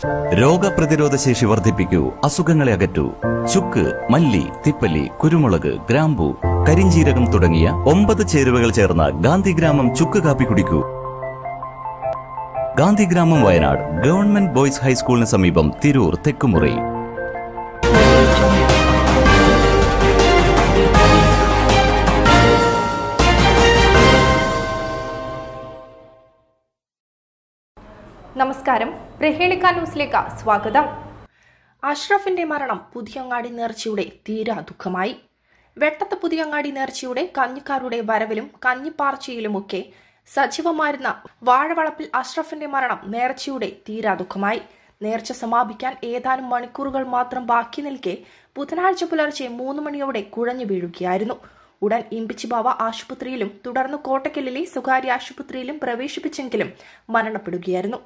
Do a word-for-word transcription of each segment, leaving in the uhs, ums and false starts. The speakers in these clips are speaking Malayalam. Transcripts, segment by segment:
Roga Pradiro the Seshi Vartipiku, Asukangalagatu, Chuk, Malli, Tipali, Kurumulaga, Grambu, Karinji Ragam Tudangia, Omba the Cherugal Cherna, Gandhi Gramam Chukapiku. Gandhi Gramam Wayanad, Government Boys High School Nasamibam, Tirur, Tekkumuri. Namaskaram, Prahelika News Leka Swagatham. Ashrafinte Maranam, Pudiyangadi Nerchiyude, Theera Dukhamai. Vettathe Pudiyangadi Nerchiyude, Kannikkarude Varavilum, Kanniparchiyilumukke, Sajivamaayirunna, Vazhavalappil Ashrafinte Maranam, Nerchiyude, Theera Dukhamai. Nercha Samapikkan, Ethanum Manikkoorukal Mathram Baki Nilkke, Buthanazhcha Pularche, മൂന്ന് മണിയോടെ കുഴഞ്ഞു വീഴുകയായിരുന്നു. ഉടൻ ഇംപിച്ചിബാവ ആശുപത്രിയിലും തുടർന്ന് കോട്ടക്കലിലെ സ്വകാര്യ ആശുപത്രിയിലും പ്രവേശിപ്പിച്ചെങ്കിലും മരണപ്പെടുകയായിരുന്നു.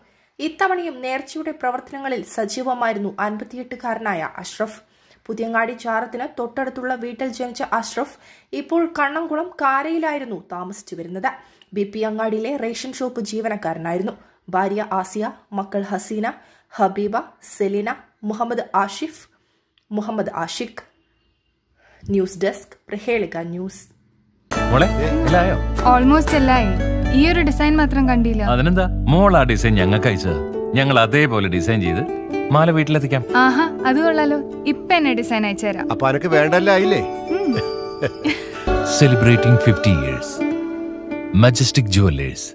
ഇത്തവണയും നേർച്ചയുടെ പ്രവർത്തനങ്ങളിൽ സജീവമായിരുന്നു അൻപത്തിയെട്ടുകാരനായ അഷ്റഫ്. പുതിയങ്ങാടി ചാരത്തിന് തൊട്ടടുത്തുള്ള വീട്ടിൽ ജനിച്ച അഷ്റഫ് ഇപ്പോൾ കണ്ണംകുളം കാരയിലായിരുന്നു താമസിച്ചു വരുന്നത്. ബിപി അങ്ങാടിയിലെ റേഷൻ ഷോപ്പ് ജീവനക്കാരനായിരുന്നു. ഭാര്യ ആസിയ, മക്കൾ ഹസീന, ഹബീബ, സെലിന, മുഹമ്മദ് ആഷിഫ്, മുഹമ്മദ് ആഷിഖ്. ന്യൂസ് ഡെസ്ക് പ്രഹേളിക ന്യൂസ്. ഓൾമോസ്റ്റ് എല്ലായി. ഈ ഒരു ഡിസൈൻ മാത്രം കണ്ടില്ല. അതെന്താ മോൾ ആ ഡിസൈൻ ഞങ്ങൾക്ക് അയച്ചത്? ഞങ്ങൾ അതേപോലെ ഡിസൈൻ ചെയ്ത് മാല വീട്ടിലെത്തിക്കാം. ആഹാ, അത് കൊള്ളാലോ. ഇപ്പൊ എന്നെ ഡിസൈൻ അയച്ചു തരാം. അപ്പൊ അനക്ക് വേണ്ടല്ലേ ആയില്ലേ? Celebrating fifty years majestic jewellers.